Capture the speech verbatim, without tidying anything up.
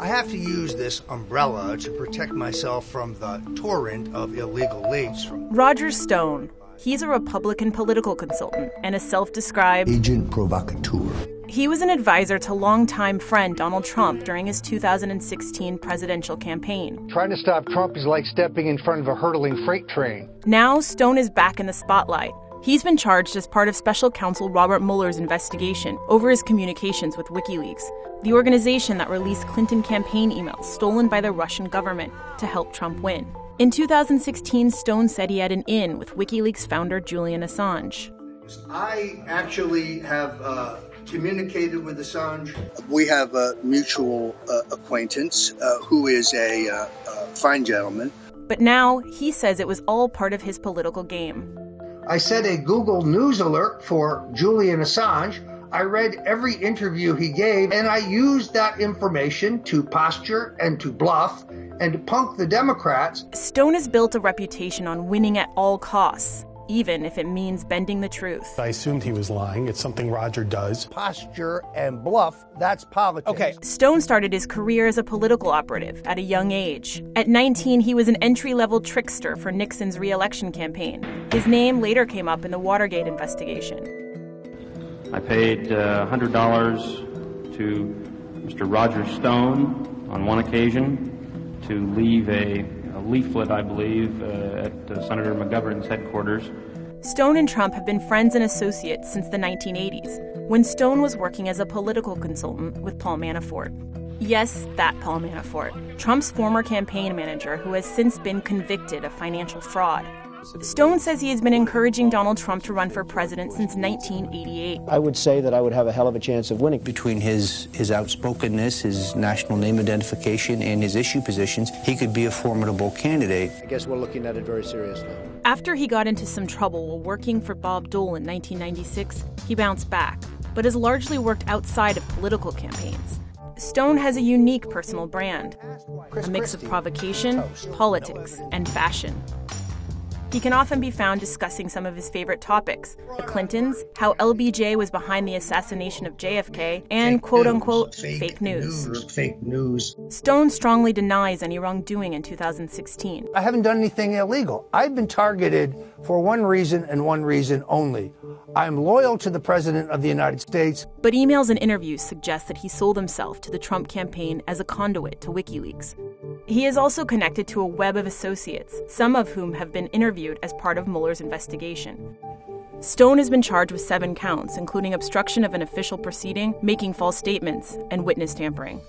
I have to use this umbrella to protect myself from the torrent of illegal leaks. From Roger Stone. He's a Republican political consultant and a self-described agent provocateur. He was an advisor to longtime friend Donald Trump during his two thousand sixteen presidential campaign. Trying to stop Trump is like stepping in front of a hurtling freight train. Now Stone is back in the spotlight. He's been charged as part of special counsel Robert Mueller's investigation over his communications with WikiLeaks, the organization that released Clinton campaign emails stolen by the Russian government to help Trump win. In two thousand sixteen, Stone said he had an in with WikiLeaks founder Julian Assange. I actually have... Uh... communicated with Assange. We have a mutual uh, acquaintance uh, who is a uh, uh, fine gentleman. But now he says it was all part of his political game. I set a Google News alert for Julian Assange. I read every interview he gave, and I used that information to posture and to bluff and to punk the Democrats. Stone has built a reputation on winning at all costs, even if it means bending the truth. I assumed he was lying. It's something Roger does. Posture and bluff, that's politics. Okay. Stone started his career as a political operative at a young age. At nineteen, he was an entry-level trickster for Nixon's re-election campaign. His name later came up in the Watergate investigation. I paid uh, one hundred dollars to Mister Roger Stone on one occasion to leave a A leaflet, I believe, uh, at uh, Senator McGovern's headquarters. Stone and Trump have been friends and associates since the nineteen eighties, when Stone was working as a political consultant with Paul Manafort. Yes, that Paul Manafort, Trump's former campaign manager who has since been convicted of financial fraud. Stone says he has been encouraging Donald Trump to run for president since nineteen eighty-eight. I would say that I would have a hell of a chance of winning. Between his, his outspokenness, his national name identification, and his issue positions, he could be a formidable candidate. I guess we're looking at it very seriously. After he got into some trouble while working for Bob Dole in nineteen ninety-six, he bounced back, but has largely worked outside of political campaigns. Stone has a unique personal brand, a mix of provocation, politics, and fashion. He can often be found discussing some of his favorite topics, the Clintons, how L B J was behind the assassination of J F K, and quote-unquote fake news. Fake news. Stone strongly denies any wrongdoing in two thousand sixteen. I haven't done anything illegal. I've been targeted for one reason and one reason only. I'm loyal to the President of the United States. But emails and interviews suggest that he sold himself to the Trump campaign as a conduit to WikiLeaks. He is also connected to a web of associates, some of whom have been interviewed as part of Mueller's investigation. Stone has been charged with seven counts, including obstruction of an official proceeding, making false statements, and witness tampering.